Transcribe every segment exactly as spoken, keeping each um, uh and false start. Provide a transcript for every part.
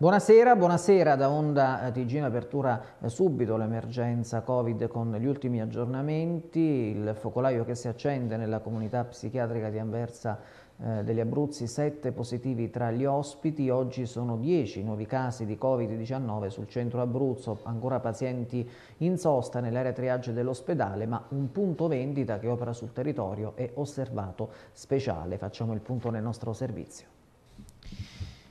Buonasera, buonasera da Onda T G in apertura eh, subito l'emergenza Covid con gli ultimi aggiornamenti, il focolaio che si accende nella comunità psichiatrica di Anversa eh, degli Abruzzi, sette positivi tra gli ospiti, oggi sono dieci nuovi casi di Covid diciannove sul centro Abruzzo, ancora pazienti in sosta nell'area triage dell'ospedale, ma un punto vendita che opera sul territorio è osservato speciale. Facciamo il punto nel nostro servizio.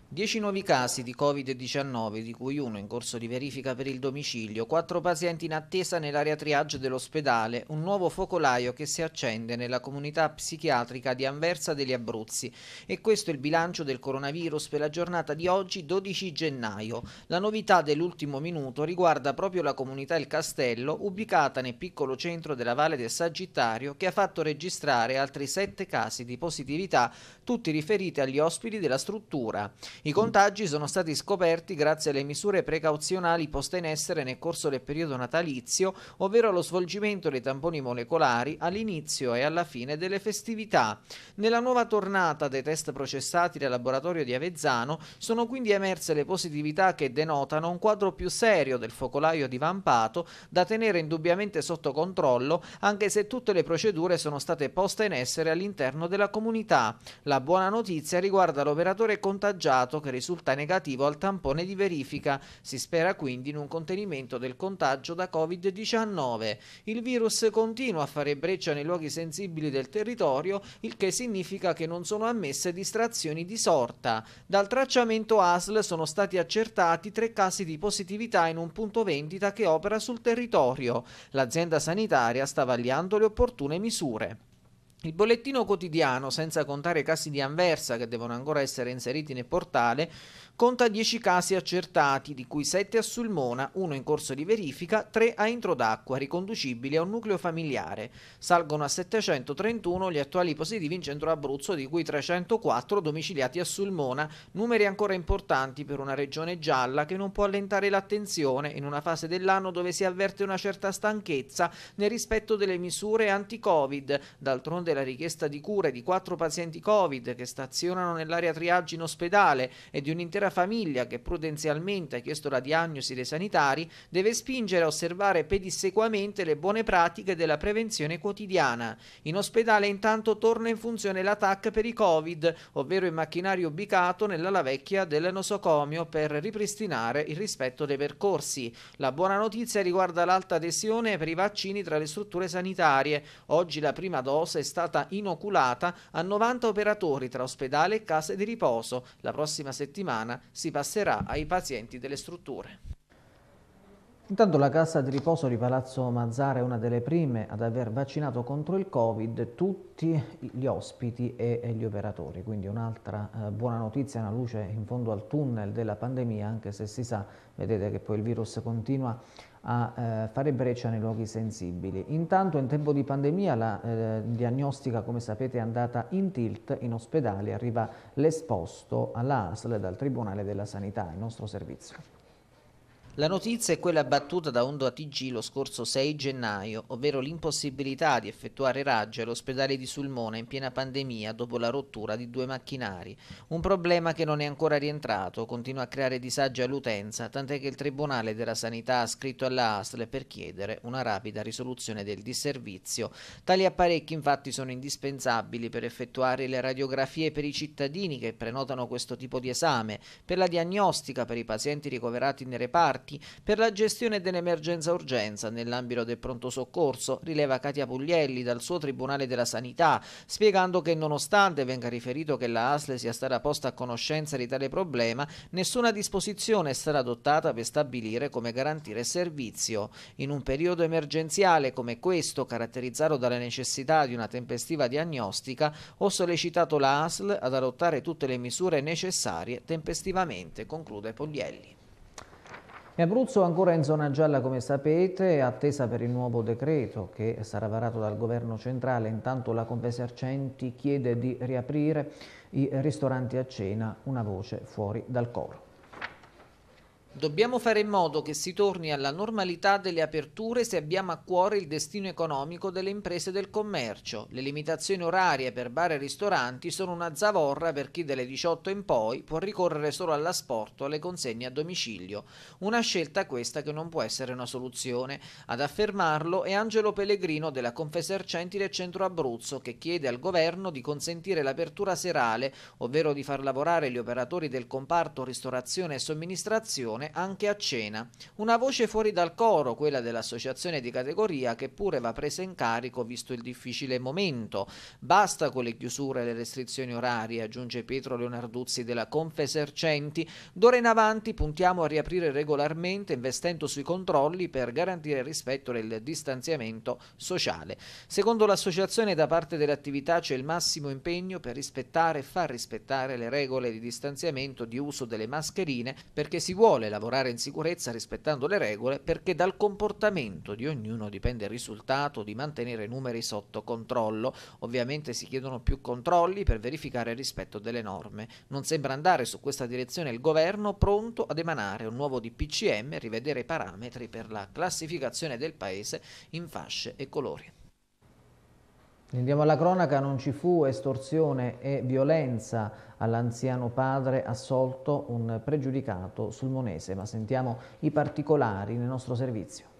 dieci nuovi casi di Covid diciannove, di cui uno in corso di verifica per il domicilio, quattro pazienti in attesa nell'area triage dell'ospedale, un nuovo focolaio che si accende nella comunità psichiatrica di Anversa degli Abruzzi. E questo è il bilancio del coronavirus per la giornata di oggi, dodici gennaio. La novità dell'ultimo minuto riguarda proprio la comunità Il Castello, ubicata nel piccolo centro della Valle del Sagittario, che ha fatto registrare altri sette casi di positività, tutti riferiti agli ospiti della struttura. I contagi sono stati scoperti grazie alle misure precauzionali poste in essere nel corso del periodo natalizio, ovvero lo svolgimento dei tamponi molecolari all'inizio e alla fine delle festività. Nella nuova tornata dei test processati dal laboratorio di Avezzano sono quindi emerse le positività che denotano un quadro più serio del focolaio divampato, da tenere indubbiamente sotto controllo, anche se tutte le procedure sono state poste in essere all'interno della comunità. La buona notizia riguarda l'operatore contagiato che risulta negativo al tampone di verifica. Si spera quindi in un contenimento del contagio da Covid diciannove. Il virus continua a fare breccia nei luoghi sensibili del territorio, il che significa che non sono ammesse distrazioni di sorta. Dal tracciamento A S L sono stati accertati tre casi di positività in un punto vendita che opera sul territorio. L'azienda sanitaria sta vagliando le opportune misure. Il bollettino quotidiano, senza contare i casi di Anversa che devono ancora essere inseriti nel portale, conta dieci casi accertati, di cui sette a Sulmona, uno in corso di verifica, tre a Intro d'acqua, riconducibili a un nucleo familiare. Salgono a settecentotrentuno gli attuali positivi in centro Abruzzo, di cui trecentoquattro domiciliati a Sulmona, numeri ancora importanti per una regione gialla che non può allentare l'attenzione in una fase dell'anno dove si avverte una certa stanchezza nel rispetto delle misure anti-Covid. D'altronde la richiesta di cure di quattro pazienti Covid che stazionano nell'area triage in ospedale e di un'intera famiglia che prudenzialmente ha chiesto la diagnosi dei sanitari deve spingere a osservare pedissequamente le buone pratiche della prevenzione quotidiana. In ospedale intanto torna in funzione la T A C per i Covid, ovvero il macchinario ubicato nell'ala vecchia del nosocomio per ripristinare il rispetto dei percorsi. La buona notizia riguarda l'alta adesione per i vaccini tra le strutture sanitarie. Oggi la prima dose è stata stata inoculata a novanta operatori tra ospedale e case di riposo. La prossima settimana si passerà ai pazienti delle strutture. Intanto la casa di riposo di Palazzo Mazzara è una delle prime ad aver vaccinato contro il Covid tutti gli ospiti e gli operatori, quindi un'altra buona notizia, una luce in fondo al tunnel della pandemia, anche se si sa, vedete che poi il virus continua a fare breccia nei luoghi sensibili. Intanto in tempo di pandemia la eh, diagnostica, come sapete, è andata in tilt in ospedale, arriva l'esposto alla A S L dal Tribunale della Sanità, il nostro servizio. La notizia è quella battuta da OndaTv lo scorso sei gennaio, ovvero l'impossibilità di effettuare raggi all'ospedale di Sulmona in piena pandemia dopo la rottura di due macchinari. Un problema che non è ancora rientrato, continua a creare disagi all'utenza, tant'è che il Tribunale della Sanità ha scritto alla A S L per chiedere una rapida risoluzione del disservizio. Tali apparecchi infatti sono indispensabili per effettuare le radiografie per i cittadini che prenotano questo tipo di esame, per la diagnostica per i pazienti ricoverati nei reparti, per la gestione dell'emergenza urgenza nell'ambito del pronto soccorso, rileva Katia Puglielli dal suo Tribunale della Sanità, spiegando che nonostante venga riferito che la A S L sia stata posta a conoscenza di tale problema, nessuna disposizione è stata adottata per stabilire come garantire il servizio. In un periodo emergenziale come questo, caratterizzato dalla necessità di una tempestiva diagnostica, ho sollecitato la A S L ad adottare tutte le misure necessarie tempestivamente, conclude Puglielli. In Abruzzo ancora in zona gialla, come sapete, attesa per il nuovo decreto che sarà varato dal governo centrale. Intanto la Confesercenti chiede di riaprire i ristoranti a cena, una voce fuori dal coro. Dobbiamo fare in modo che si torni alla normalità delle aperture se abbiamo a cuore il destino economico delle imprese del commercio. Le limitazioni orarie per bar e ristoranti sono una zavorra per chi dalle diciotto in poi può ricorrere solo all'asporto, alle consegne a domicilio. Una scelta questa che non può essere una soluzione. Ad affermarlo è Angelo Pellegrino della Confesercenti del Centro Abruzzo, che chiede al governo di consentire l'apertura serale, ovvero di far lavorare gli operatori del comparto ristorazione e somministrazione anche a cena. Una voce fuori dal coro, quella dell'associazione di categoria, che pure va presa in carico visto il difficile momento. Basta con le chiusure e le restrizioni orarie, aggiunge Pietro Leonarduzzi della Confesercenti. D'ora in avanti puntiamo a riaprire regolarmente investendo sui controlli per garantire il rispetto del distanziamento sociale. Secondo l'associazione, da parte delle attività c'è il massimo impegno per rispettare e far rispettare le regole di distanziamento, di uso delle mascherine, perché si vuole la lavorare in sicurezza rispettando le regole, perché dal comportamento di ognuno dipende il risultato di mantenere i numeri sotto controllo. Ovviamente si chiedono più controlli per verificare il rispetto delle norme. Non sembra andare su questa direzione il governo, pronto ad emanare un nuovo D P C M, rivedere i parametri per la classificazione del paese in fasce e colori. Andiamo alla cronaca. Non ci fu estorsione e violenza all'anziano padre assolto un pregiudicato sulmonese, ma sentiamo i particolari nel nostro servizio.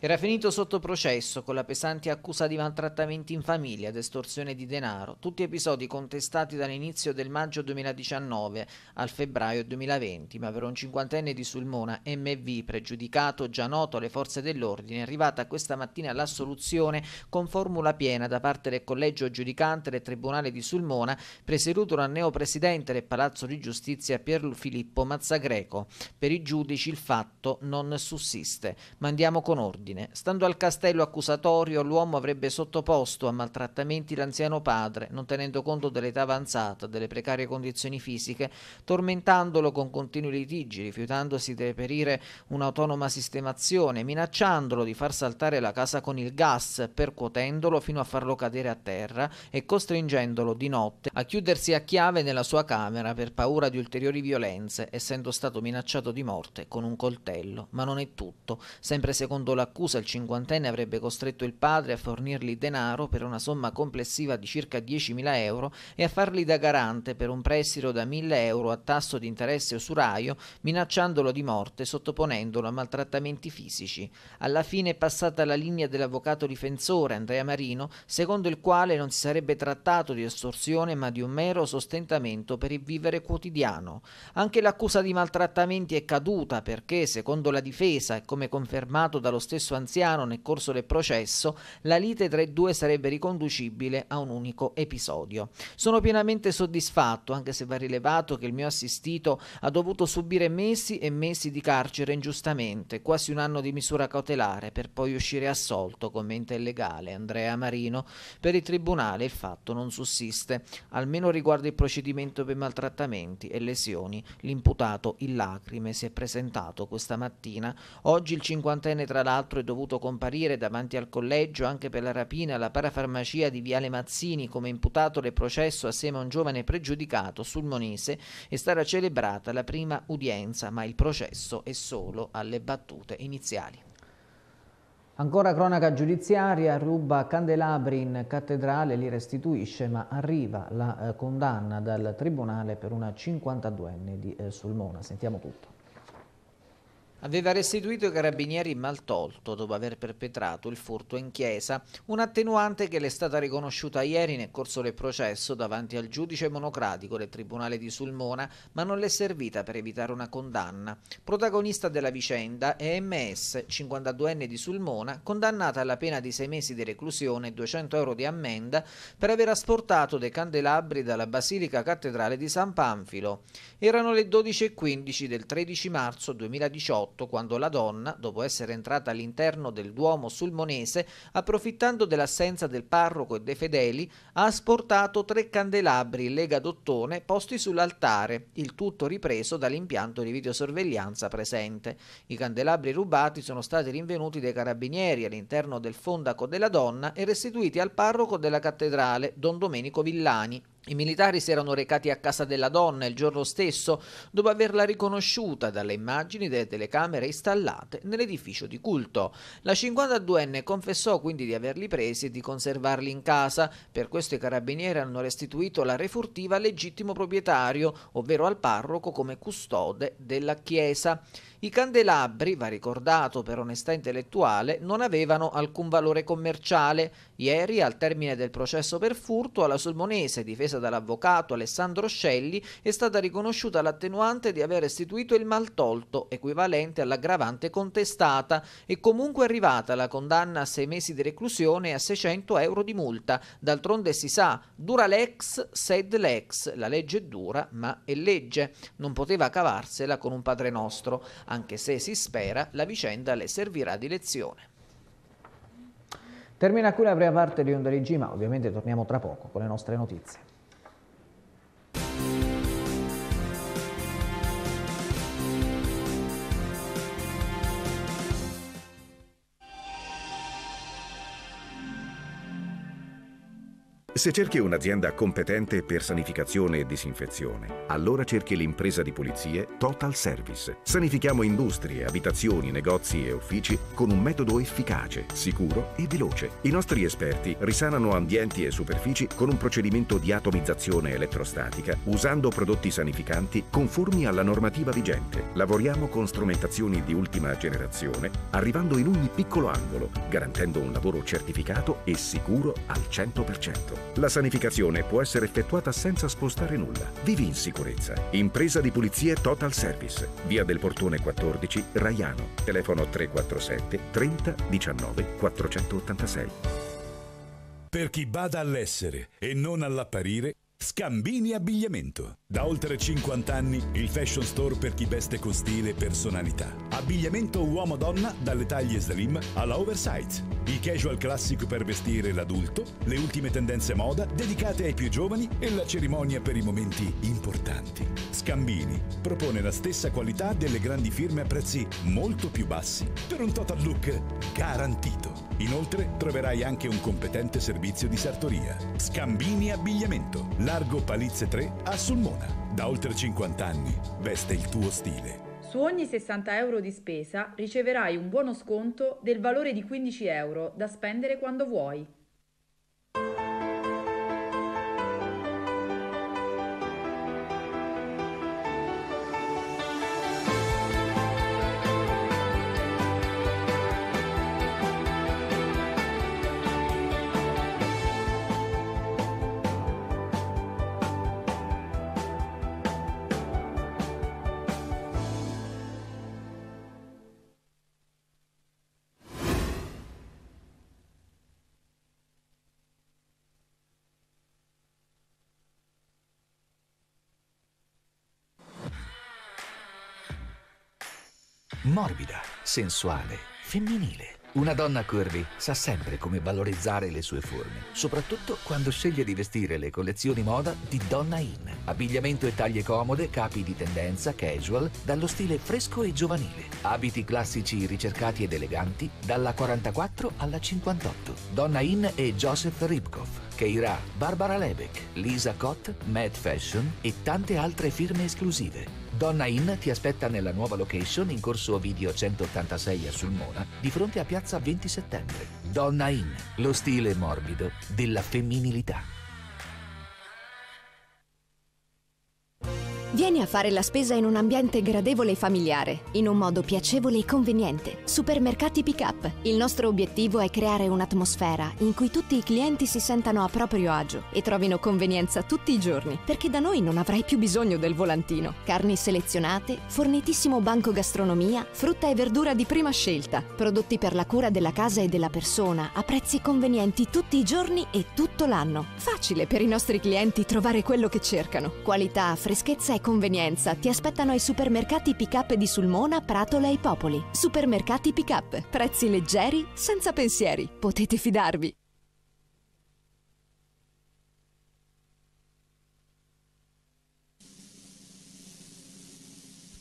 Era finito sotto processo con la pesante accusa di maltrattamenti in famiglia ed estorsione di denaro, tutti episodi contestati dall'inizio del maggio duemiladiciannove al febbraio duemilaventi, ma per un cinquantenne di Sulmona, M V, pregiudicato già noto alle forze dell'ordine, è arrivata questa mattina l'assoluzione con formula piena da parte del collegio giudicante del Tribunale di Sulmona, presieduto dal neopresidente del Palazzo di Giustizia Pier Filippo Mazzagreco. Per i giudici il fatto non sussiste, ma andiamo con ordine. Stando al castello accusatorio, l'uomo avrebbe sottoposto a maltrattamenti l'anziano padre, non tenendo conto dell'età avanzata, delle precarie condizioni fisiche, tormentandolo con continui litigi, rifiutandosi di reperire un'autonoma sistemazione, minacciandolo di far saltare la casa con il gas, percuotendolo fino a farlo cadere a terra e costringendolo di notte a chiudersi a chiave nella sua camera per paura di ulteriori violenze, essendo stato minacciato di morte con un coltello. Ma non è tutto. Sempre secondo l'accusa, il cinquantenne avrebbe costretto il padre a fornirgli denaro per una somma complessiva di circa diecimila euro e a farli da garante per un prestito da mille euro a tasso di interesse usuraio, minacciandolo di morte, sottoponendolo a maltrattamenti fisici. Alla fine è passata la linea dell'avvocato difensore Andrea Marino, secondo il quale non si sarebbe trattato di estorsione ma di un mero sostentamento per il vivere quotidiano. Anche l'accusa di maltrattamenti è caduta perché, secondo la difesa e come confermato dallo stesso anziano nel corso del processo, la lite tra i due sarebbe riconducibile a un unico episodio. Sono pienamente soddisfatto, anche se va rilevato che il mio assistito ha dovuto subire mesi e mesi di carcere ingiustamente, quasi un anno di misura cautelare per poi uscire assolto, commenta il legale Andrea Marino. Per il tribunale il fatto non sussiste, almeno riguardo il procedimento per maltrattamenti e lesioni. L'imputato in lacrime si è presentato questa mattina. Oggi il cinquantenne, tra l'altro, è dovuto comparire davanti al collegio anche per la rapina alla parafarmacia di Viale Mazzini come imputato del processo assieme a un giovane pregiudicato sulmonese. È stata celebrata la prima udienza, ma il processo è solo alle battute iniziali. Ancora cronaca giudiziaria: ruba candelabri in cattedrale, li restituisce, ma arriva la eh, condanna dal tribunale per una cinquantaduenne di eh, Sulmona. Sentiamo tutto. Aveva restituito i carabinieri in maltolto dopo aver perpetrato il furto in chiesa, un'attenuante che le è stata riconosciuta ieri nel corso del processo davanti al giudice monocratico del Tribunale di Sulmona, ma non le è servita per evitare una condanna. Protagonista della vicenda è M S, cinquantaduenne di Sulmona, condannata alla pena di sei mesi di reclusione e duecento euro di ammenda per aver asportato dei candelabri dalla Basilica Cattedrale di San Panfilo. Erano le dodici e quindici del tredici marzo duemiladiciotto, quando la donna, dopo essere entrata all'interno del Duomo sulmonese, approfittando dell'assenza del parroco e dei fedeli, ha asportato tre candelabri in lega d'ottone posti sull'altare, il tutto ripreso dall'impianto di videosorveglianza presente. I candelabri rubati sono stati rinvenuti dai carabinieri all'interno del fondaco della donna e restituiti al parroco della cattedrale, Don Domenico Villani. I militari si erano recati a casa della donna il giorno stesso dopo averla riconosciuta dalle immagini delle telecamere installate nell'edificio di culto. La cinquantaduenne confessò quindi di averli presi e di conservarli in casa, per questo i carabinieri hanno restituito la refurtiva al legittimo proprietario, ovvero al parroco come custode della chiesa. I candelabri, va ricordato per onestà intellettuale, non avevano alcun valore commerciale. Ieri, al termine del processo per furto, alla Sulmonese, difesa dall'avvocato Alessandro Scelli, è stata riconosciuta l'attenuante di aver restituito il maltolto, equivalente all'aggravante contestata, e comunque è arrivata la condanna a sei mesi di reclusione e a seicento euro di multa. D'altronde si sa, dura lex, sed lex, la legge è dura, ma è legge. Non poteva cavarsela con un Padre Nostro. Anche se, si spera, la vicenda le servirà di lezione. Termina qui la prima parte di OndaTv, ma ovviamente torniamo tra poco con le nostre notizie. Se cerchi un'azienda competente per sanificazione e disinfezione, allora cerchi l'impresa di pulizie Total Service. Sanifichiamo industrie, abitazioni, negozi e uffici con un metodo efficace, sicuro e veloce. I nostri esperti risanano ambienti e superfici con un procedimento di atomizzazione elettrostatica usando prodotti sanificanti conformi alla normativa vigente. Lavoriamo con strumentazioni di ultima generazione, arrivando in ogni piccolo angolo, garantendo un lavoro certificato e sicuro al cento per cento. La sanificazione può essere effettuata senza spostare nulla. Vivi in sicurezza. Impresa di pulizie Total Service. Via del Portone quattordici, Raiano. Telefono tre quattro sette trenta diciannove quattrocentottantasei. Per chi bada all'essere e non all'apparire, Scambini Abbigliamento. Da oltre cinquanta anni il fashion store per chi veste con stile e personalità. Abbigliamento uomo-donna dalle taglie slim alla oversize. Il casual classico per vestire l'adulto, le ultime tendenze moda dedicate ai più giovani e la cerimonia per i momenti importanti. Scambini propone la stessa qualità delle grandi firme a prezzi molto più bassi per un total look garantito. Inoltre troverai anche un competente servizio di sartoria. Scambini Abbigliamento. Largo Palizze tre a Sulmona. Da oltre cinquanta anni veste il tuo stile. Su ogni sessanta euro di spesa riceverai un buono sconto del valore di quindici euro da spendere quando vuoi. Morbida, sensuale, femminile. Una donna curvy sa sempre come valorizzare le sue forme, soprattutto quando sceglie di vestire le collezioni moda di Donna In. Abbigliamento e taglie comode, capi di tendenza, casual, dallo stile fresco e giovanile. Abiti classici ricercati ed eleganti, dalla quarantaquattro alla cinquantotto. Donna In e Joseph Ripkoff, Keira, Barbara Lebeck, Lisa Cott, Mad Fashion e tante altre firme esclusive. Donna In ti aspetta nella nuova location in corso Ovidio centottantasei a Sulmona, di fronte a piazza venti settembre. Donna In, lo stile morbido della femminilità. Vieni a fare la spesa in un ambiente gradevole e familiare, in un modo piacevole e conveniente. Supermercati Pick-up. Il nostro obiettivo è creare un'atmosfera in cui tutti i clienti si sentano a proprio agio e trovino convenienza tutti i giorni, perché da noi non avrai più bisogno del volantino. Carni selezionate, fornitissimo banco gastronomia, frutta e verdura di prima scelta, prodotti per la cura della casa e della persona, a prezzi convenienti tutti i giorni e tutto l'anno. Facile per i nostri clienti trovare quello che cercano. Qualità, freschezza e convenienza ti aspettano ai supermercati pick-up di Sulmona, Pratola e Popoli. Supermercati pick-up, prezzi leggeri, senza pensieri. Potete fidarvi.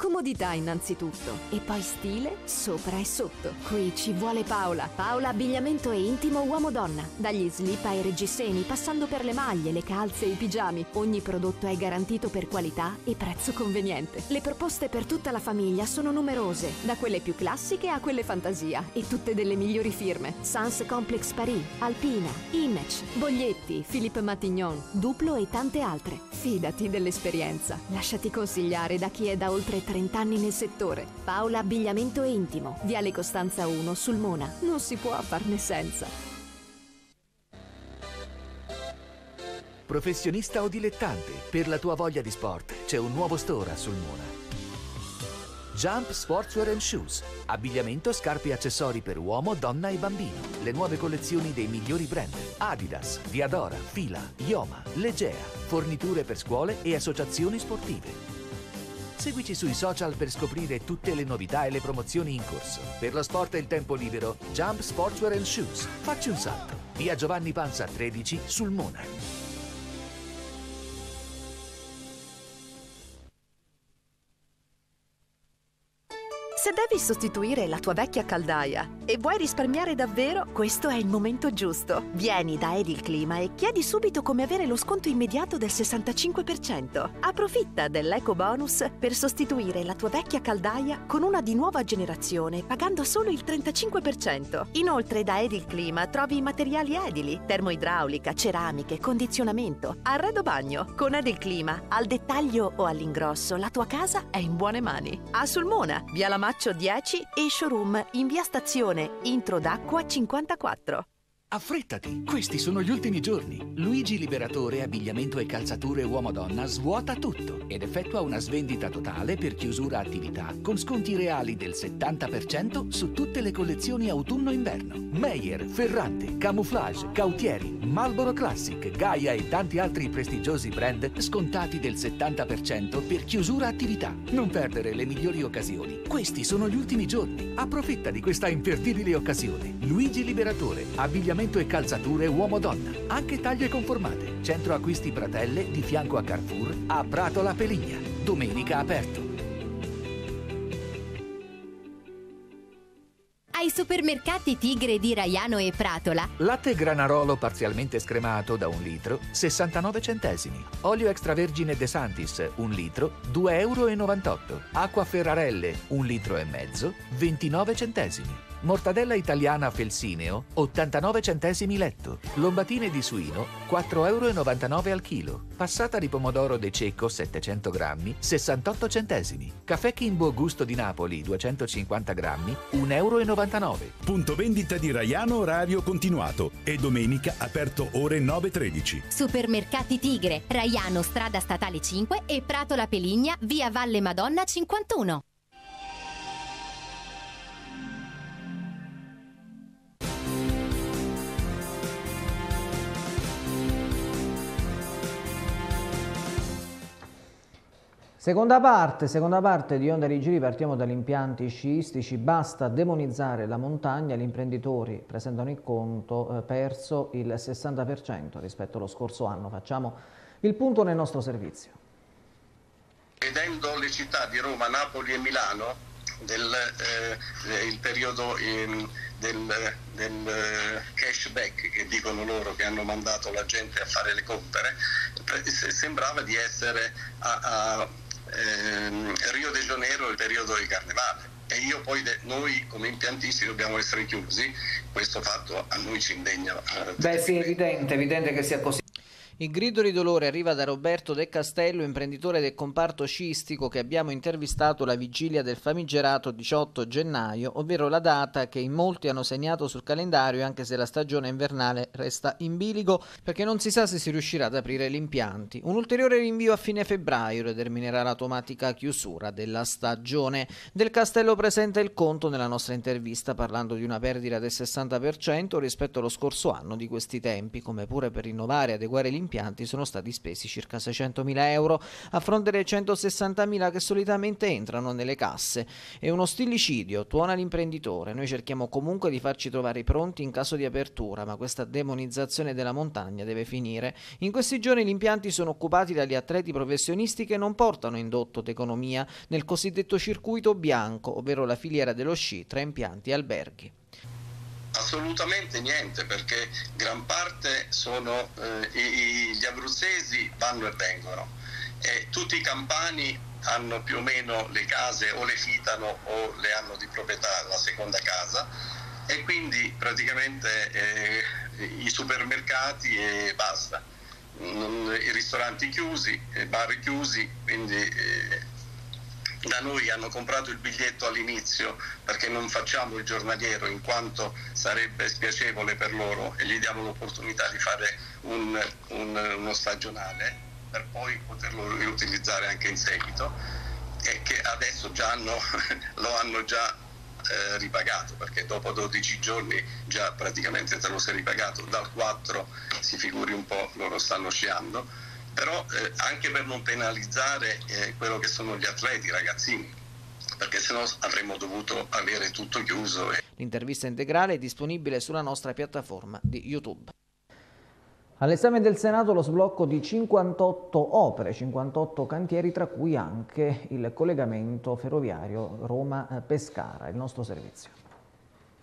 Comodità innanzitutto e poi stile sopra e sotto. Qui ci vuole Paola. Paola Abbigliamento e Intimo uomo-donna. Dagli slip ai reggiseni, passando per le maglie, le calze e i pigiami. Ogni prodotto è garantito per qualità e prezzo conveniente. Le proposte per tutta la famiglia sono numerose, da quelle più classiche a quelle fantasia, e tutte delle migliori firme. Sans Complex Paris, Alpina, Image, Boglietti, Philippe Matignon, Duplo e tante altre. Fidati dell'esperienza. Lasciati consigliare da chi è da oltre trenta anni nel settore. Paola Abbigliamento e Intimo, Viale Costanza uno, Sulmona. Non si può farne senza. Professionista o dilettante, per la tua voglia di sport c'è un nuovo store a Sulmona. Jump Sportswear and Shoes, abbigliamento, scarpe e accessori per uomo, donna e bambino. Le nuove collezioni dei migliori brand: Adidas, Diadora, Fila, Ioma, Legea. Forniture per scuole e associazioni sportive. Seguici sui social per scoprire tutte le novità e le promozioni in corso. Per lo sport e il tempo libero, Jump Sportswear and Shoes. Facci un salto. Via Giovanni Panza tredici, Sulmona. Se devi sostituire la tua vecchia caldaia e vuoi risparmiare davvero, questo è il momento giusto. Vieni da Edil Clima e chiedi subito come avere lo sconto immediato del sessantacinque per cento. Approfitta dell'eco bonus per sostituire la tua vecchia caldaia con una di nuova generazione, pagando solo il trentacinque per cento. Inoltre da Edil Clima trovi i materiali edili, termoidraulica, ceramiche, condizionamento, arredo bagno. Con Edil Clima, al dettaglio o all'ingrosso, la tua casa è in buone mani. A Sulmona, via La Macchia dieci e showroom in via Stazione Intro d'acqua cinquantaquattro. Affrettati, questi sono gli ultimi giorni. Luigi Liberatore Abbigliamento e Calzature Uomo-Donna svuota tutto ed effettua una svendita totale per chiusura attività con sconti reali del settanta per cento su tutte le collezioni autunno-inverno. Meyer, Ferrante, Camouflage, Cautieri, Marlboro Classic, Gaia e tanti altri prestigiosi brand scontati del settanta per cento per chiusura attività. Non perdere le migliori occasioni. Questi sono gli ultimi giorni. Approfitta di questa imperdibile occasione. Luigi Liberatore Abbigliamento e calzature uomo-donna, anche taglie conformate. Centro acquisti Pratelle di fianco a Carrefour a Pratola Peligna. Domenica aperto. Ai supermercati Tigre di Raiano e Pratola. Latte Granarolo parzialmente scremato da un litro, sessantanove centesimi. Olio extravergine De Santis, un litro, due virgola novantotto euro. Acqua Ferrarelle, un litro e mezzo, ventinove centesimi. Mortadella italiana Felsineo, ottantanove centesimi letto. Lombatine di suino, quattro virgola novantanove euro al chilo. Passata di pomodoro De Cecco, settecento grammi, sessantotto centesimi. Caffè Kimbo Gusto di Napoli, duecentocinquanta grammi, uno virgola novantanove euro. Punto vendita di Raiano, orario continuato e domenica aperto ore nove e tredici. Supermercati Tigre, Raiano, strada statale cinque e Pratola Peligna, via Valle Madonna cinquantuno. Seconda parte, seconda parte di Onda Rigiri, partiamo dagli impianti sciistici. Basta demonizzare la montagna, gli imprenditori presentano il conto eh, perso il sessanta per cento rispetto allo scorso anno. Facciamo il punto nel nostro servizio. Vedendo le città di Roma, Napoli e Milano, del, eh, il periodo eh, del, del cashback che dicono loro, che hanno mandato la gente a fare le compere, sembrava di essere a... a Ehm, Rio de Janeiro, il periodo del carnevale, e io poi noi come impiantisti dobbiamo essere chiusi. Questo fatto a noi ci indegna. Beh sì, è evidente, evidente che sia così. Il grido di dolore arriva da Roberto De Castello, imprenditore del comparto sciistico che abbiamo intervistato la vigilia del famigerato diciotto gennaio, ovvero la data che in molti hanno segnato sul calendario, anche se la stagione invernale resta in bilico perché non si sa se si riuscirà ad aprire gli impianti. Un ulteriore rinvio a fine febbraio determinerà l'automatica chiusura della stagione. Del Castello presenta il conto nella nostra intervista parlando di una perdita del sessanta per cento rispetto allo scorso anno di questi tempi, come pure per rinnovare e adeguare gli impianti impianti sono stati spesi circa seicentomila euro a fronte dei centosessantamila che solitamente entrano nelle casse. È uno stillicidio, tuona l'imprenditore. Noi cerchiamo comunque di farci trovare pronti in caso di apertura, ma questa demonizzazione della montagna deve finire. In questi giorni gli impianti sono occupati dagli atleti professionisti che non portano indotto d'economia nel cosiddetto circuito bianco, ovvero la filiera dello sci tra impianti e alberghi. Assolutamente niente, perché gran parte sono eh, i, gli abruzzesi vanno e vengono e tutti i campani hanno più o meno le case o le affittano o le hanno di proprietà, la seconda casa, e quindi praticamente eh, i supermercati e basta, i ristoranti chiusi, i bar chiusi, quindi eh, da noi hanno comprato il biglietto all'inizio perché non facciamo il giornaliero, in quanto sarebbe spiacevole per loro, e gli diamo l'opportunità di fare un, un, uno stagionale per poi poterlo riutilizzare anche in seguito, e che adesso già hanno, lo hanno già eh, ripagato, perché dopo dodici giorni già praticamente te lo sei ripagato, dal quattro si figuri un po', loro stanno sciando. Però eh, anche per non penalizzare eh, quello che sono gli atleti, i ragazzini, perché sennò avremmo dovuto avere tutto chiuso. E... L'intervista integrale è disponibile sulla nostra piattaforma di YouTube. All'esame del Senato lo sblocco di cinquantotto opere, cinquantotto cantieri, tra cui anche il collegamento ferroviario Roma-Pescara, il nostro servizio.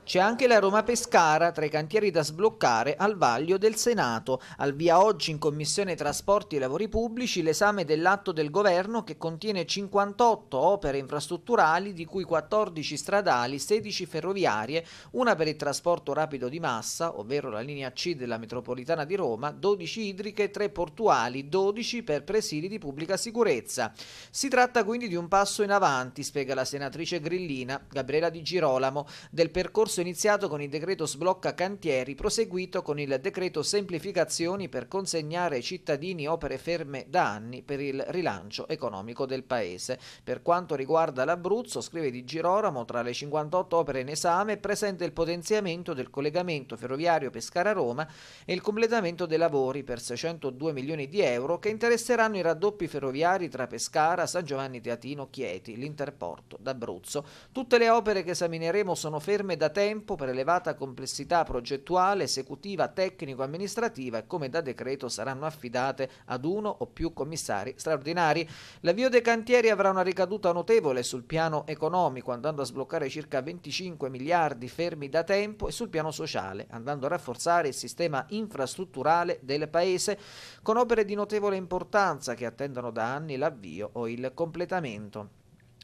C'è anche la Roma-Pescara tra i cantieri da sbloccare al vaglio del Senato. Al via oggi in Commissione Trasporti e Lavori Pubblici l'esame dell'atto del governo che contiene cinquantotto opere infrastrutturali, di cui quattordici stradali, sedici ferroviarie, una per il trasporto rapido di massa, ovvero la linea C della metropolitana di Roma, dodici idriche, tre portuali, dodici per presidi di pubblica sicurezza. Si tratta quindi di un passo in avanti, spiega la senatrice grillina Gabriela Di Girolamo, del percorso iniziato con il decreto sblocca cantieri, proseguito con il decreto semplificazioni per consegnare ai cittadini opere ferme da anni per il rilancio economico del paese. Per quanto riguarda l'Abruzzo, scrive Di Girolamo, tra le cinquantotto opere in esame presente il potenziamento del collegamento ferroviario Pescara-Roma e il completamento dei lavori per seicentodue milioni di euro che interesseranno i raddoppi ferroviari tra Pescara, San Giovanni Teatino, Chieti, l'Interporto d'Abruzzo. Tutte le opere che esamineremo sono ferme da tempo per elevata complessità progettuale, esecutiva, tecnico-amministrativa, e come da decreto saranno affidate ad uno o più commissari straordinari. L'avvio dei cantieri avrà una ricaduta notevole sul piano economico, andando a sbloccare circa venticinque miliardi fermi da tempo, e sul piano sociale, andando a rafforzare il sistema infrastrutturale del paese con opere di notevole importanza che attendono da anni l'avvio o il completamento.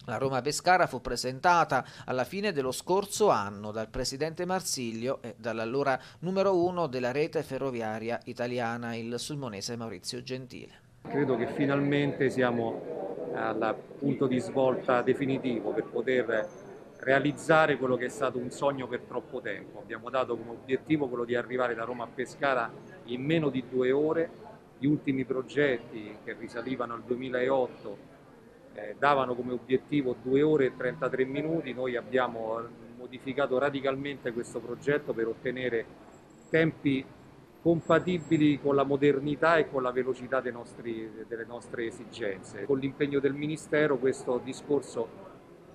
La Roma-Pescara fu presentata alla fine dello scorso anno dal presidente Marsilio e dall'allora numero uno della rete ferroviaria italiana, il sulmonese Maurizio Gentile. Credo che finalmente siamo al punto di svolta definitivo per poter realizzare quello che è stato un sogno per troppo tempo. Abbiamo dato come obiettivo quello di arrivare da Roma a Pescara in meno di due ore. Gli ultimi progetti, che risalivano al duemilaotto, Eh, davano come obiettivo due ore e trentatré minuti, noi abbiamo modificato radicalmente questo progetto per ottenere tempi compatibili con la modernità e con la velocità dei nostri, delle nostre esigenze. Con l'impegno del Ministero questo discorso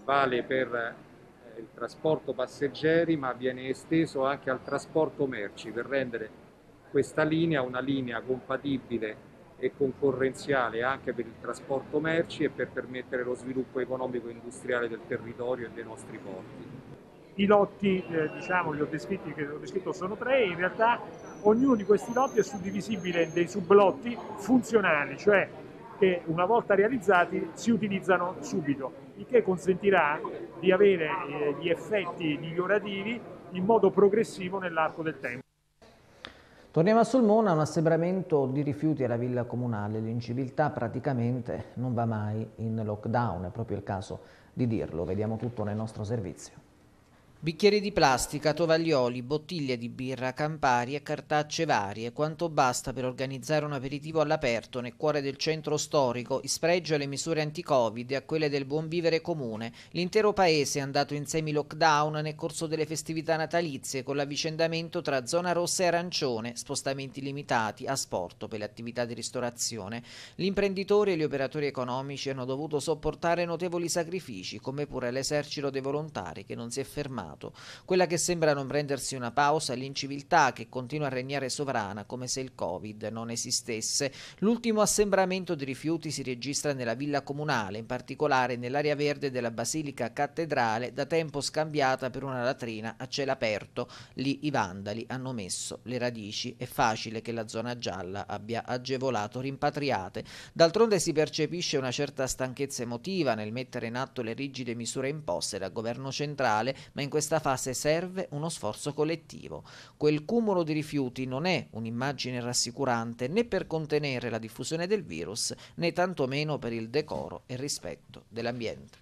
vale per eh, il trasporto passeggeri, ma viene esteso anche al trasporto merci, per rendere questa linea una linea compatibile e concorrenziale anche per il trasporto merci e per permettere lo sviluppo economico e industriale del territorio e dei nostri porti. I lotti, eh, diciamo, li ho descritti, che ho descritto sono tre, in realtà ognuno di questi lotti è suddivisibile in dei sublotti funzionali, cioè che una volta realizzati si utilizzano subito, il che consentirà di avere eh, gli effetti migliorativi in modo progressivo nell'arco del tempo. Torniamo a Sulmona, un assembramento di rifiuti alla villa comunale. L'inciviltà praticamente non va mai in lockdown, è proprio il caso di dirlo. Vediamo tutto nel nostro servizio. Bicchieri di plastica, tovaglioli, bottiglie di birra, campari e cartacce varie, quanto basta per organizzare un aperitivo all'aperto nel cuore del centro storico, in spregio alle misure anti-Covid e a quelle del buon vivere comune. L'intero paese è andato in semi-lockdown nel corso delle festività natalizie, con l'avvicendamento tra zona rossa e arancione, spostamenti limitati, asporto per le attività di ristorazione. Gli imprenditori e gli operatori economici hanno dovuto sopportare notevoli sacrifici, come pure l'esercito dei volontari che non si è fermato. Quella che sembra non prendersi una pausa è l'inciviltà che continua a regnare sovrana, come se il Covid non esistesse. L'ultimo assembramento di rifiuti si registra nella villa comunale, in particolare nell'area verde della Basilica Cattedrale, da tempo scambiata per una latrina a cielo aperto. Lì i vandali hanno messo le radici. È facile che la zona gialla abbia agevolato rimpatriate. D'altronde si percepisce una certa stanchezza emotiva nel mettere in atto le rigide misure imposte dal governo centrale, ma in questo In questa fase serve uno sforzo collettivo. Quel cumulo di rifiuti non è un'immagine rassicurante né per contenere la diffusione del virus né tantomeno per il decoro e il rispetto dell'ambiente.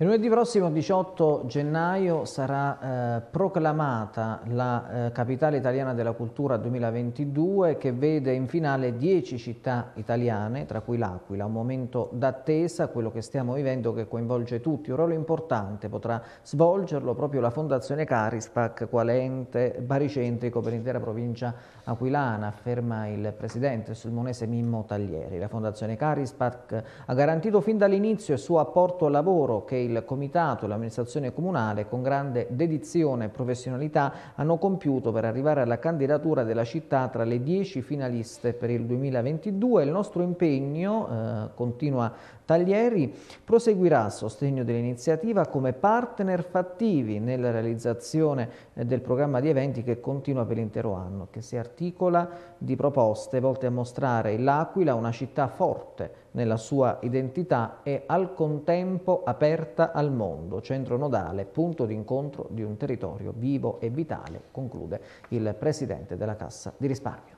Il lunedì prossimo diciotto gennaio sarà eh, proclamata la eh, capitale italiana della cultura duemilaventidue, che vede in finale dieci città italiane, tra cui l'Aquila. Un momento d'attesa, quello che stiamo vivendo, che coinvolge tutti. Un ruolo importante potrà svolgerlo proprio la Fondazione Carispaq, quale ente baricentrico per l'intera provincia aquilana, afferma il presidente sulmonese Mimmo Taglieri. La Fondazione Carispaq ha garantito fin dall'inizio il suo apporto al lavoro che il Il Comitato e l'amministrazione comunale, con grande dedizione e professionalità, hanno compiuto per arrivare alla candidatura della città tra le dieci finaliste per il duemilaventidue. Il nostro impegno, eh, continua Taglieri, proseguirà a sostegno dell'iniziativa come partner fattivi nella realizzazione del programma di eventi che continua per l'intero anno, che si articola di proposte volte a mostrare l'Aquila una città forte nella sua identità e al contempo aperta al mondo, centro nodale, punto d'incontro di un territorio vivo e vitale, conclude il presidente della Cassa di Risparmio.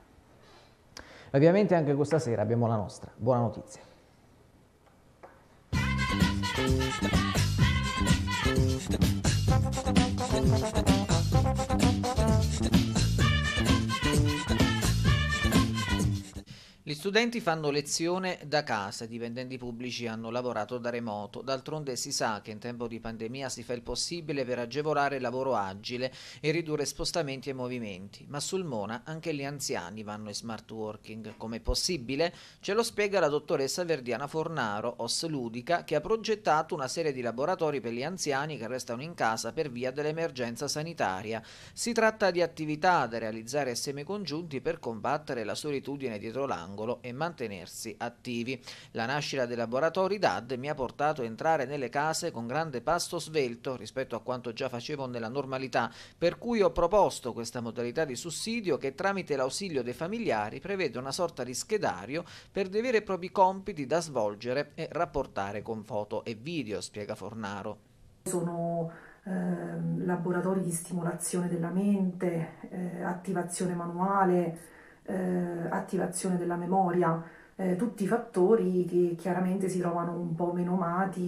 Ovviamente anche questa sera abbiamo la nostra buona notizia. Gli studenti fanno lezione da casa, i dipendenti pubblici hanno lavorato da remoto. D'altronde si sa che in tempo di pandemia si fa il possibile per agevolare il lavoro agile e ridurre spostamenti e movimenti. Ma a Sulmona anche gli anziani vanno in smart working. Com'è possibile? Ce lo spiega la dottoressa Verdiana Fornaro, O S S Ludica, che ha progettato una serie di laboratori per gli anziani che restano in casa per via dell'emergenza sanitaria. Si tratta di attività da realizzare assieme congiunti per combattere la solitudine dietro l'angolo e mantenersi attivi. La nascita dei laboratori D A D mi ha portato a entrare nelle case con grande passo svelto rispetto a quanto già facevo nella normalità, per cui ho proposto questa modalità di sussidio che tramite l'ausilio dei familiari prevede una sorta di schedario per dei veri e propri compiti da svolgere e rapportare con foto e video, spiega Fornaro. Sono eh, laboratori di stimolazione della mente, eh, attivazione manuale, Eh, attivazione della memoria, eh, tutti fattori che chiaramente si trovano un po' meno amati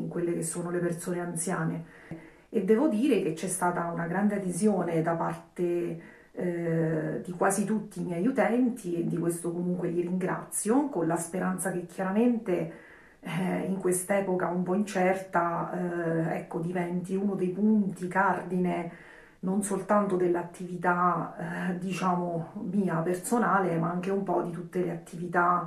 in quelle che sono le persone anziane, e devo dire che c'è stata una grande adesione da parte eh, di quasi tutti i miei utenti, e di questo comunque li ringrazio, con la speranza che chiaramente eh, in quest'epoca un po' incerta eh, ecco, diventi uno dei punti cardine non soltanto dell'attività eh, diciamo mia personale, ma anche un po' di tutte le attività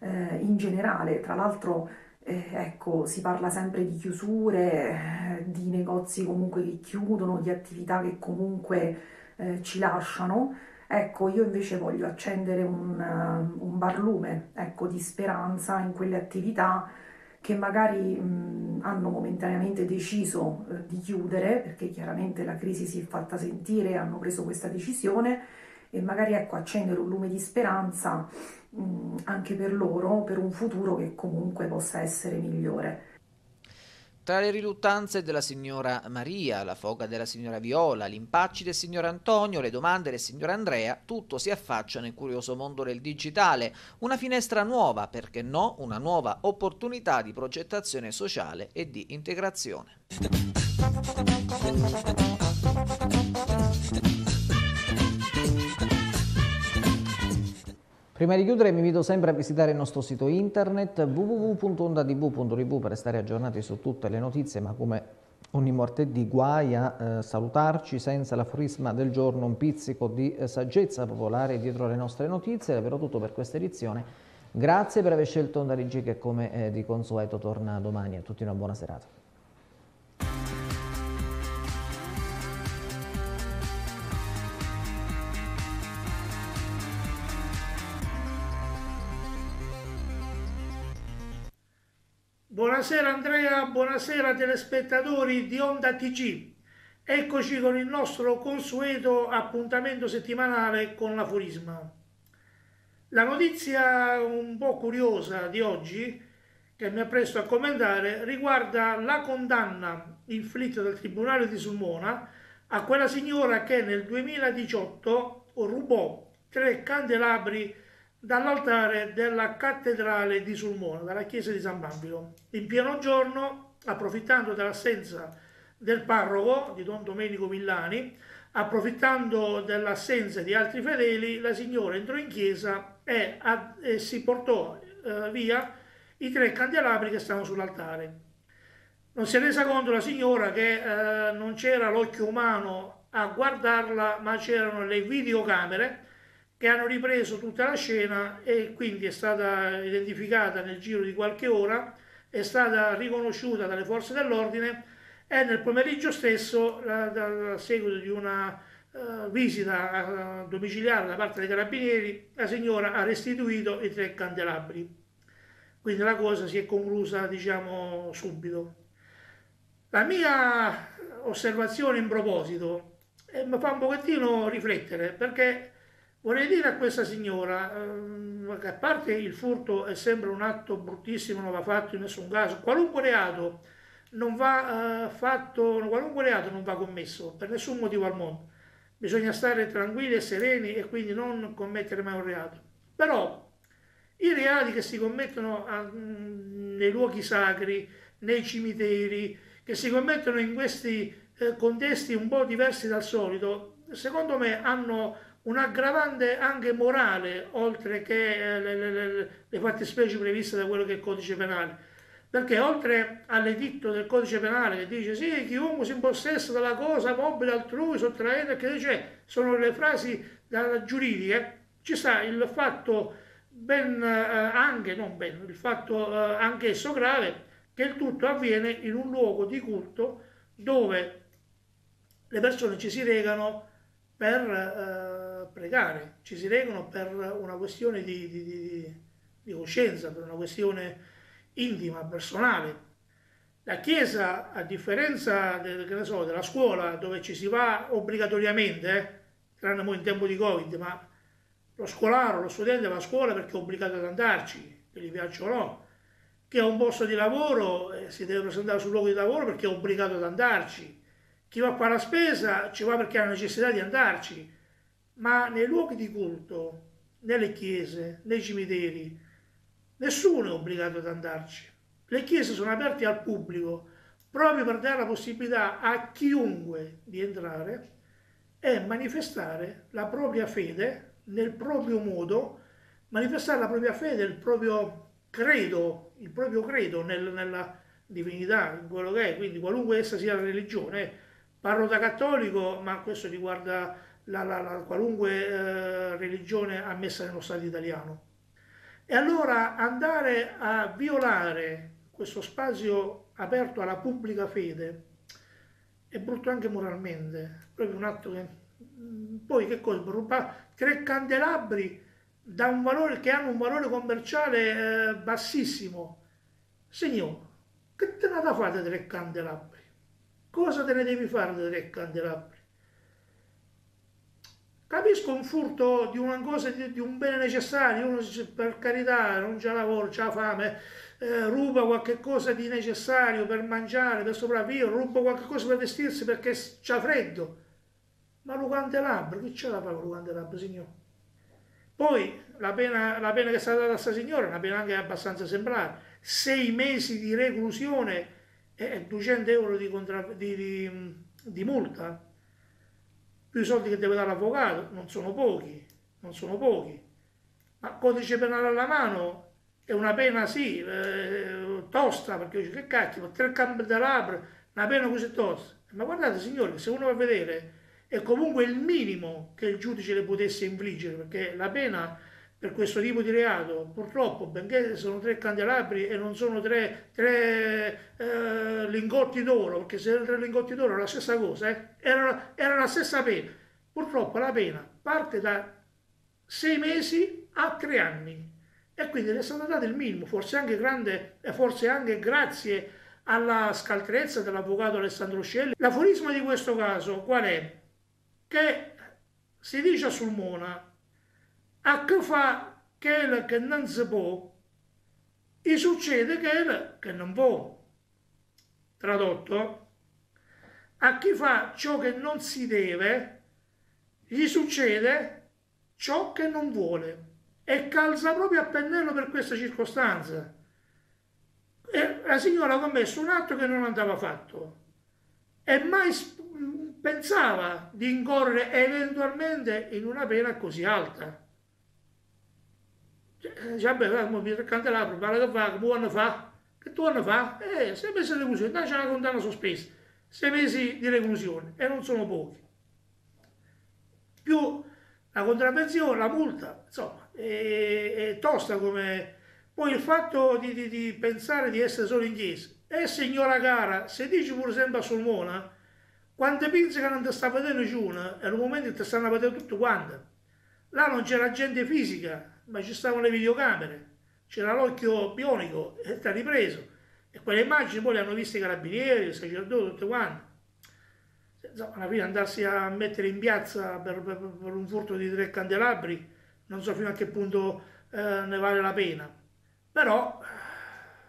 eh, in generale. Tra l'altro eh, ecco, si parla sempre di chiusure, eh, di negozi comunque che chiudono, di attività che comunque eh, ci lasciano. Ecco, io invece voglio accendere un, uh, un barlume, ecco, di speranza in quelle attività che magari mh, hanno momentaneamente deciso eh, di chiudere, perché chiaramente la crisi si è fatta sentire, hanno preso questa decisione, e magari, ecco, accendere un lume di speranza mh, anche per loro, per un futuro che comunque possa essere migliore. Tra le riluttanze della signora Maria, la foga della signora Viola, l'impacci del signor Antonio, le domande del signor Andrea, tutto si affaccia nel curioso mondo del digitale. Una finestra nuova, perché no, una nuova opportunità di progettazione sociale e di integrazione. Prima di chiudere vi invito sempre a visitare il nostro sito internet w w w punto onda t v punto r i v per stare aggiornati su tutte le notizie, ma come ogni martedì guai a eh, salutarci senza l'aforisma del giorno, un pizzico di eh, saggezza popolare dietro le nostre notizie. È davvero tutto per questa edizione, grazie per aver scelto Onda Rigi che come eh, di consueto torna domani. A tutti una buona serata. Buonasera Andrea, buonasera telespettatori di Onda T G. Eccoci con il nostro consueto appuntamento settimanale con l'aforisma. La notizia un po' curiosa di oggi, che mi appresto a commentare, riguarda la condanna inflitta dal Tribunale di Sulmona a quella signora che nel duemiladiciotto rubò tre candelabri dall'altare della cattedrale di Sulmona, dalla chiesa di San Panfilo, in pieno giorno, approfittando dell'assenza del parroco di Don Domenico Villani, approfittando dell'assenza di altri fedeli, la signora entrò in chiesa e, a, e si portò eh, via i tre candelabri che stavano sull'altare. Non si è resa conto la signora che eh, non c'era l'occhio umano a guardarla, ma c'erano le videocamere che hanno ripreso tutta la scena e quindi è stata identificata nel giro di qualche ora, è stata riconosciuta dalle forze dell'ordine e nel pomeriggio stesso, a seguito di una uh, visita uh, domiciliare da parte dei carabinieri, la signora ha restituito i tre candelabri. Quindi la cosa si è conclusa, diciamo, subito. La mia osservazione in proposito eh, mi fa un pochettino riflettere, perché vorrei dire a questa signora ehm, che a parte il furto è sempre un atto bruttissimo, non va fatto in nessun caso, qualunque reato non va eh, fatto, qualunque reato non va commesso, per nessun motivo al mondo. Bisogna stare tranquilli e sereni e quindi non commettere mai un reato. Però i reati che si commettono a, mh, nei luoghi sacri, nei cimiteri, che si commettono in questi eh, contesti un po' diversi dal solito, secondo me hanno un aggravante anche morale, oltre che le, le, le fattispecie previste da quello che è il codice penale. Perché oltre all'editto del codice penale che dice sì, chiunque si impossessa della cosa mobile altrui sottraendo, che dice sono le frasi giuridiche, ci sta il fatto ben eh, anche, non ben, il fatto eh, anch'esso grave, che il tutto avviene in un luogo di culto dove le persone ci si recano per Eh, pregare, ci si regano per una questione di, di, di, di coscienza, per una questione intima, personale. La Chiesa, a differenza del, che ne so, della scuola, dove ci si va obbligatoriamente, eh, tranne in tempo di Covid, ma lo scolaro, lo studente va a scuola perché è obbligato ad andarci, che gli piaccia o no, che ha un posto di lavoro, eh, si deve presentare sul luogo di lavoro perché è obbligato ad andarci, chi va a fare la spesa ci va perché ha necessità di andarci. Ma nei luoghi di culto, nelle chiese, nei cimiteri, nessuno è obbligato ad andarci. Le chiese sono aperte al pubblico proprio per dare la possibilità a chiunque di entrare e manifestare la propria fede nel proprio modo, manifestare la propria fede, il proprio credo, il proprio credo nel, nella divinità, in quello che è, quindi qualunque essa sia la religione. Parlo da cattolico, ma questo riguarda La, la, la, qualunque eh, religione ammessa nello Stato italiano. E allora andare a violare questo spazio aperto alla pubblica fede è brutto anche moralmente, proprio un atto che poi che cosa? Ruba tre candelabri da un valore che hanno un valore commerciale eh, bassissimo. Signore, che te ne da fate tre candelabri? Cosa te ne devi fare dei tre candelabri? Capisco un furto di una cosa, di un bene necessario, uno per carità non c'ha lavoro, c'ha fame, eh, ruba qualche cosa di necessario per mangiare, per sopravvivere, ruba qualche cosa per vestirsi perché c'ha freddo. Ma lo candelabro, chi ce la fa con lo candelabro, signore? Poi la pena, la pena che è stata data a questa signora è una pena anche abbastanza esemplare, sei mesi di reclusione eh, duecento euro di, contra, di, di, di multa, più i soldi che deve dare l'avvocato, non sono pochi, non sono pochi. Ma codice penale alla mano è una pena sì, eh, tosta, perché che cazzo, tre candelabre, una pena così tosta. Ma guardate signori, se uno va a vedere è comunque il minimo che il giudice le potesse infliggere, perché la pena per questo tipo di reato, purtroppo, benché sono tre candelabri e non sono tre, tre eh, lingotti d'oro, perché se erano tre lingotti d'oro era la stessa cosa, eh? era, era la stessa pena. Purtroppo la pena parte da sei mesi a tre anni e quindi ne è stato dato il minimo, forse anche grande, forse anche grazie alla scaltrezza dell'avvocato Alessandro Scelli. L'aforisma di questo caso qual è? Che si dice a Sulmona, a che fa quel che non si può, e succede quel che non può. Tradotto, a chi fa ciò che non si deve, gli succede ciò che non vuole. E calza proprio a pennello per questa circostanza. E la signora ha commesso un atto che non andava fatto e mai pensava di incorrere eventualmente in una pena così alta. Cioè, beh, mi candelabro, parla che fa, come anno fa, che tu anno fa, eh, sei mesi di reclusione, dai, c'è una condanna sospesa, sei mesi di reclusione, e non sono pochi. Più la contravvenzione, la multa, insomma, è, è tosta come... Poi il fatto di, di, di pensare di essere solo in chiesa, e eh, signora cara, se dici pure sempre a Sulmona, quante pinze che non ti sta vedendo giù una, è un momento che ti stanno vedendo tutte quante. Là non c'era gente fisica, ma ci stavano le videocamere, c'era l'occhio bionico e ti ha ripreso. E quelle immagini poi le hanno viste i carabinieri, il sacerdote, tutte quante. Insomma, alla fine andarsi a mettere in piazza per, per, per un furto di tre candelabri, non so fino a che punto eh, ne vale la pena. Però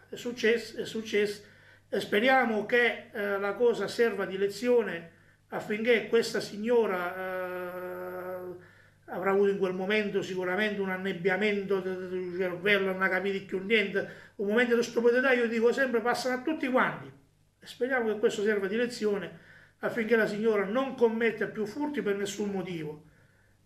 è successo, è successo e speriamo che eh, la cosa serva di lezione affinché questa signora eh, avrà avuto in quel momento sicuramente un annebbiamento del cervello, non ha capito più niente, un momento di stupidità, io dico sempre, passano a tutti quanti. E speriamo che questo serva di lezione affinché la signora non commetta più furti per nessun motivo,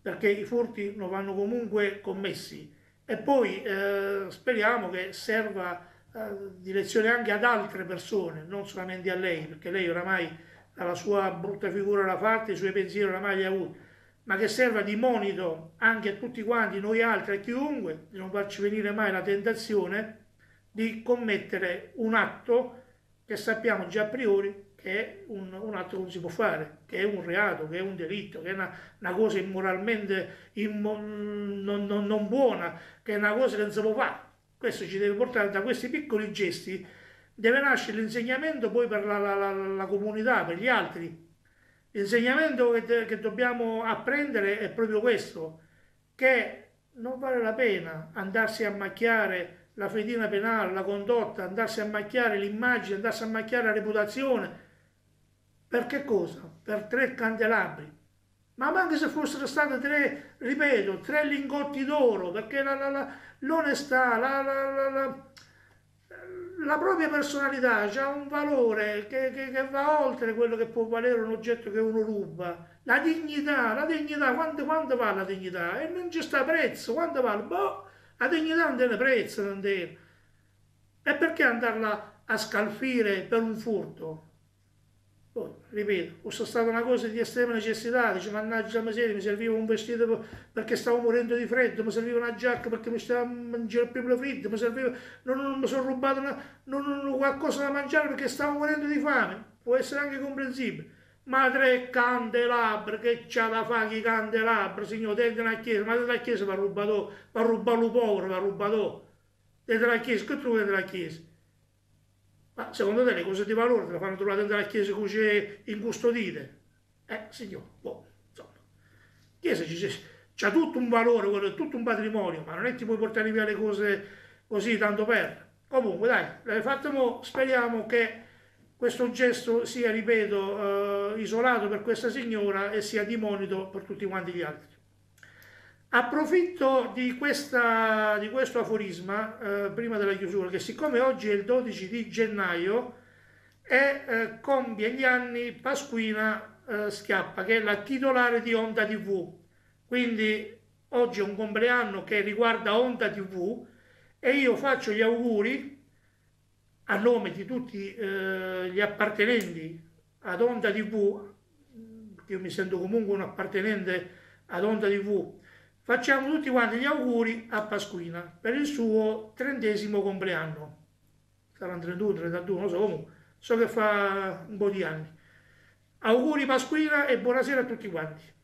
perché i furti non vanno comunque commessi. E poi eh, speriamo che serva eh, di lezione anche ad altre persone, non solamente a lei, perché lei oramai la sua brutta figura l'ha fatta, i suoi pensieri oramai li ha avuti, ma che serva di monito anche a tutti quanti, noi altri, a chiunque, di non farci venire mai la tentazione di commettere un atto che sappiamo già a priori che è un, un atto che non si può fare, che è un reato, che è un delitto, che è una, una cosa immoralmente immo, non, non, non buona, che è una cosa che non si può fare. Questo ci deve portare, da questi piccoli gesti deve nascere l'insegnamento poi per la, la, la, la comunità, per gli altri. L'insegnamento che, che dobbiamo apprendere è proprio questo, che non vale la pena andarsi a macchiare la fedina penale, la condotta, andarsi a macchiare l'immagine, andarsi a macchiare la reputazione. Per che cosa? Per tre candelabri. Ma anche se fossero state tre, ripeto, tre lingotti d'oro, perché l'onestà, la, la, la, la, la, la, la propria personalità ha un valore che, che, che va oltre quello che può valere un oggetto che uno ruba. La dignità, la dignità, quanto, quanto vale la dignità? E non ci sta prezzo, quanto vale? Boh, la dignità non tiene prezzo, non tiene. E perché andarla a scalfire per un furto? Poi, ripeto, fosse stata una cosa di estrema necessità, dice mannaggia miseria, mi serviva un vestito perché stavo morendo di freddo, mi serviva una giacca perché mi stava a mangiare il primo fritto, mi serviva, non, non mi sono rubato una, non, non, qualcosa da mangiare perché stavo morendo di fame, può essere anche comprensibile. Ma tre candelabri, che c'ha da fare i candelabri, signore, dentro la chiesa, ma dentro la chiesa va rubato, va rubato il povero, va rubato. Dentro la chiesa, che trovi dentro la chiesa? Ma secondo te le cose di valore te le fanno trovare dentro la chiesa così incustodite? Eh, signore, boh, insomma. La chiesa c'ha tutto un valore, tutto un patrimonio, ma non è che ti puoi portare via le cose così tanto per. Comunque, dai, l'hai fatto mo', speriamo che questo gesto sia, ripeto, eh, isolato per questa signora e sia di monito per tutti quanti gli altri. Approfitto di, questa, di questo aforisma, eh, prima della chiusura, che siccome oggi è il dodici di gennaio, e eh, compie gli anni Pasquina eh, Schiappa, che è la titolare di OndaTv. Quindi oggi è un compleanno che riguarda OndaTv e io faccio gli auguri a nome di tutti eh, gli appartenenti ad OndaTv. Io mi sento comunque un appartenente ad OndaTv. Facciamo tutti quanti gli auguri a Pasquina per il suo trentesimo compleanno. Saranno trentuno, trentadue, non so, comunque so che fa un po' di anni. Auguri Pasquina e buonasera a tutti quanti.